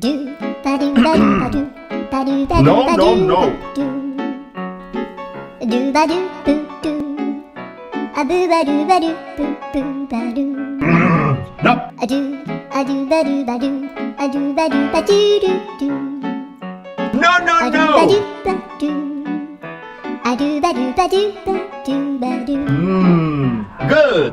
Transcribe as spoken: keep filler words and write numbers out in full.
do ba do ba do ba do ba do ba do no, ba no, do no. Do do ba do boo do a boo ba do ba do boo boo ba do no a do a do ba do ba do a do ba do ba do do do no no a no a do ba do ba do a do ba do ba do ba do ba do. Mm, good.